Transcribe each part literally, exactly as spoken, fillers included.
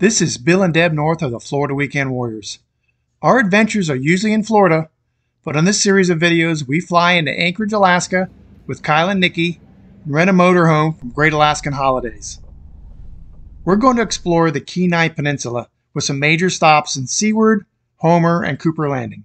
This is Bill and Deb North of the Florida Weekend Warriors. Our adventures are usually in Florida, but on this series of videos, we fly into Anchorage, Alaska with Kyle and Nikki and rent a motorhome from Great Alaskan Holidays. We're going to explore the Kenai Peninsula with some major stops in Seward, Homer, and Cooper Landing.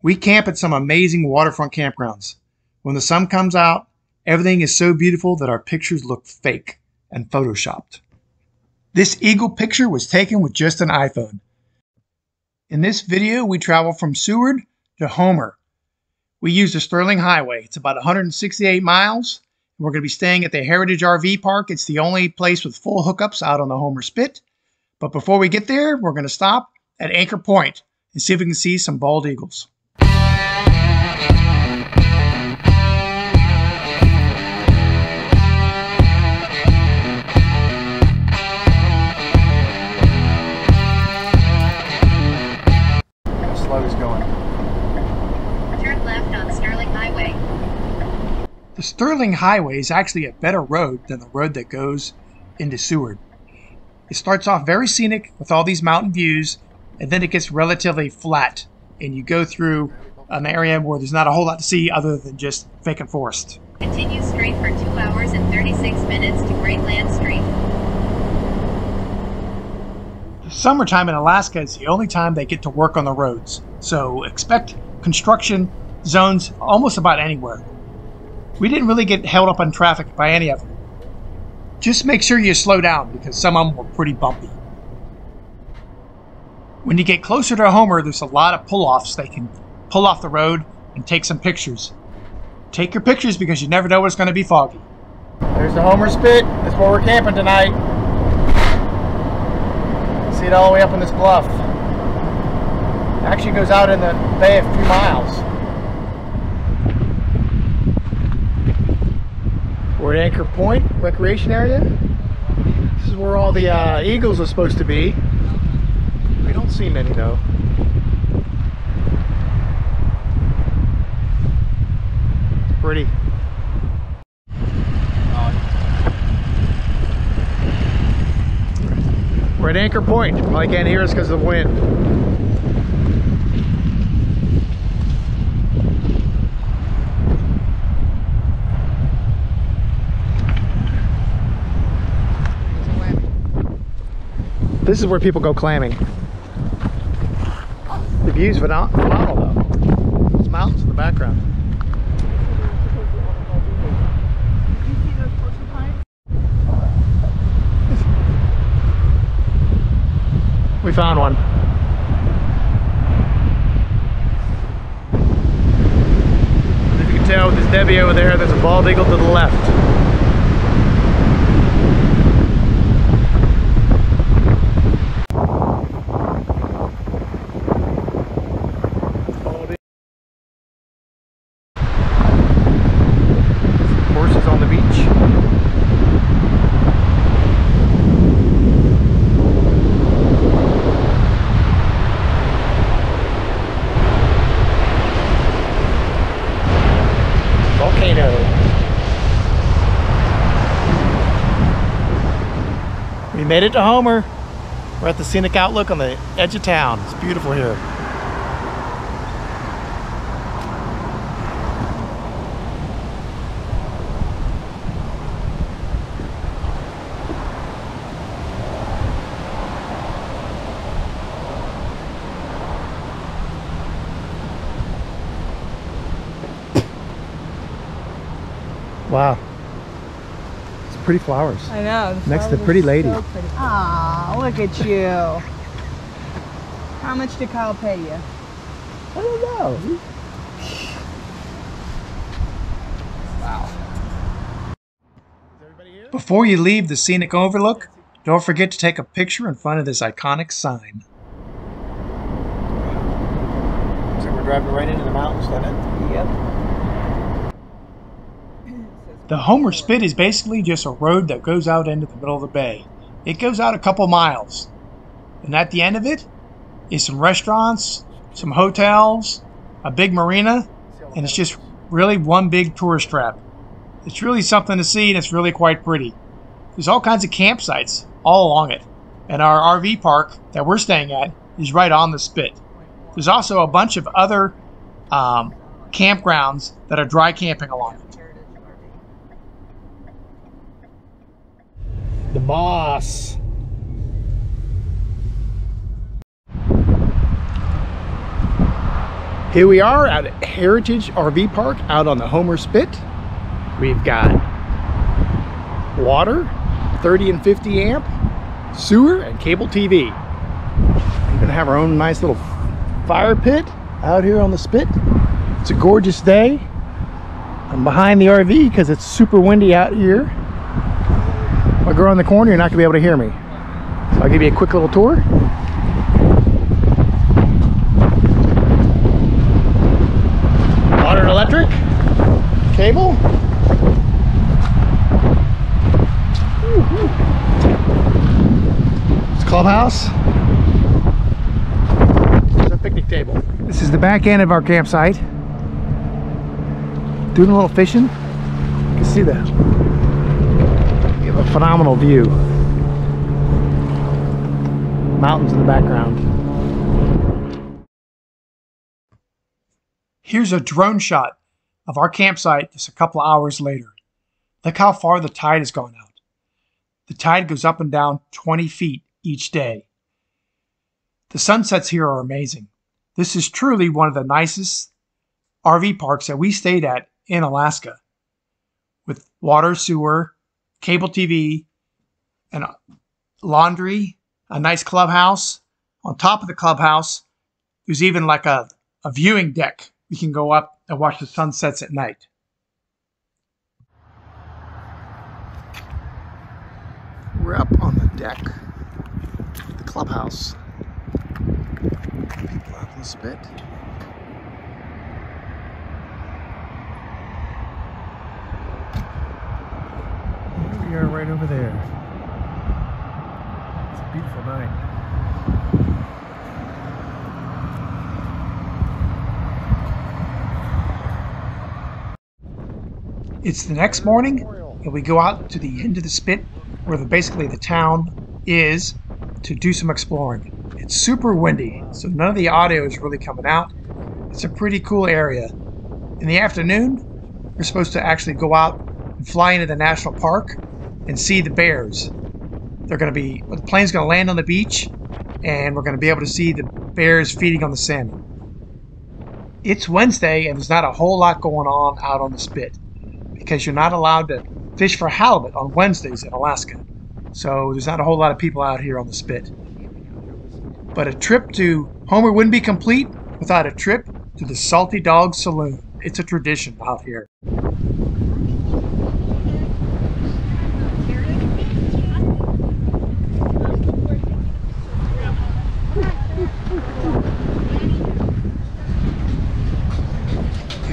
We camp at some amazing waterfront campgrounds. When the sun comes out, everything is so beautiful that our pictures look fake and photoshopped. This eagle picture was taken with just an iPhone. In this video, we travel from Seward to Homer. We use the Sterling Highway. It's about one hundred sixty-eight miles. We're going to be staying at the Heritage R V Park. It's the only place with full hookups out on the Homer Spit. But before we get there, we're going to stop at Anchor Point and see if we can see some bald eagles. The Sterling Highway is actually a better road than the road that goes into Seward. It starts off very scenic with all these mountain views, and then it gets relatively flat, and you go through an area where there's not a whole lot to see other than just vacant forest. Continue straight for two hours and thirty-six minutes to Great Land Street. The summertime in Alaska is the only time they get to work on the roads, so expect construction zones almost about anywhere. We didn't really get held up on traffic by any of them. Just make sure you slow down because some of them were pretty bumpy. When you get closer to Homer, there's a lot of pull-offs. They can pull off the road and take some pictures. Take your pictures because you never know what's going to be foggy. There's the Homer Spit. That's where we're camping tonight. See it all the way up on this bluff. It actually goes out in the bay a few miles. We're at Anchor Point Recreation Area. This is where all the uh, eagles are supposed to be. We don't see many though. It's pretty. We're at Anchor Point. Probably can't hear us because of the wind. This is where people go clamming. The view's phenomenal though. There's mountains in the background. We found one. As you can tell with this Debbie over there, there's a bald eagle to the left. Made it to Homer. We're at the scenic outlook on the edge of town. It's beautiful here. Wow. Pretty flowers. I know. Next to pretty lady. So pretty. Aw, look at you. How much did Kyle pay you? I don't know. Wow. Before you leave the scenic overlook, don't forget to take a picture in front of this iconic sign. Looks like we're driving right into the mountains, doesn't it? Yep. The Homer Spit is basically just a road that goes out into the middle of the bay. It goes out a couple miles. And at the end of it is some restaurants, some hotels, a big marina, and it's just really one big tourist trap. It's really something to see and it's really quite pretty. There's all kinds of campsites all along it. and our R V park that we're staying at is right on the spit. There's also a bunch of other um, campgrounds that are dry camping along it. The boss. Here we are at Heritage R V Park out on the Homer Spit. We've got water, thirty and fifty amp, sewer, and cable T V. We're gonna have our own nice little fire pit out here on the spit. It's a gorgeous day. I'm behind the R V because it's super windy out here. If I go around the corner, you're not gonna be able to hear me. So I'll give you a quick little tour. Electric cable. It's a clubhouse. There's a picnic table. This is the back end of our campsite. Doing a little fishing. You can see that. You have a phenomenal view. Mountains in the background. Here's a drone shot of our campsite just a couple of hours later. Look how far the tide has gone out. The tide goes up and down twenty feet each day. The sunsets here are amazing. This is truly one of the nicest R V parks that we stayed at in Alaska, with water, sewer, cable T V, and laundry, a nice clubhouse. On top of the clubhouse, there's even like a, a viewing deck. We can go up and watch the sunsets at night. We're up on the deck, the clubhouse. People out in the spit. Here we are right over there. It's a beautiful night. It's the next morning and we go out to the end of the spit where the, basically the town is, to do some exploring. It's super windy, so none of the audio is really coming out. It's a pretty cool area. In the afternoon, we're supposed to actually go out and fly into the national park and see the bears. They're going to be, the plane's going to land on the beach and we're going to be able to see the bears feeding on the salmon. It's Wednesday and there's not a whole lot going on out on the spit, because you're not allowed to fish for halibut on Wednesdays in Alaska. So there's not a whole lot of people out here on the spit. But a trip to Homer wouldn't be complete without a trip to the Salty Dawg Saloon. It's a tradition out here.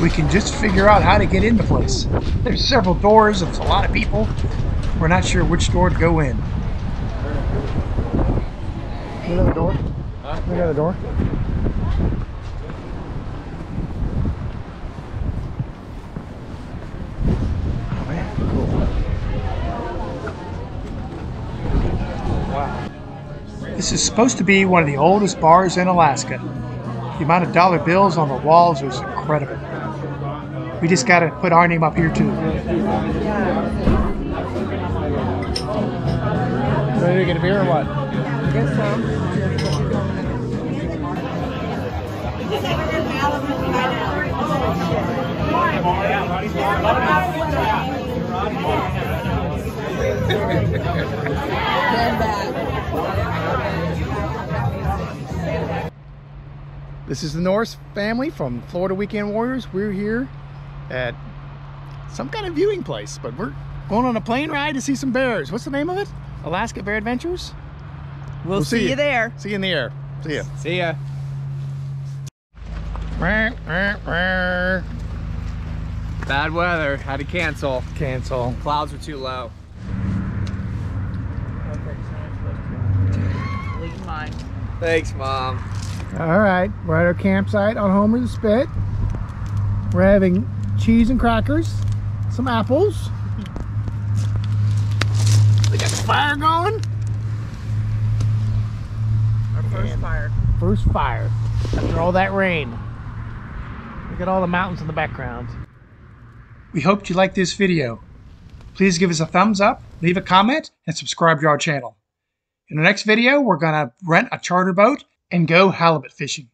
We can just figure out how to get in the place. There's several doors, there's a lot of people. We're not sure which door to go in. Another door? Another door? Oh man, cool. Wow. This is supposed to be one of the oldest bars in Alaska. The amount of dollar bills on the walls was incredible. We just got to put our name up here, too. Ready to get a beer or what? I guess so. This is the Norris family from Florida Weekend Warriors. We're here at some kind of viewing place, but we're going on a plane ride to see some bears. What's the name of it? Alaska Bear Adventures? We'll, we'll see, see you there. See you in the air. See ya. See ya. Bad weather. Had to cancel. Cancel. Clouds were too low. Leave mine. Thanks, Mom. All right. We're at our campsite on Homer the Spit. We're having cheese and crackers, some apples. We got the fire going. man. Fire. First fire. After all that rain. Look at all the mountains in the background. We hoped you liked this video. Please give us a thumbs up, leave a comment, and subscribe to our channel. In our next video, we're going to rent a charter boat and go halibut fishing.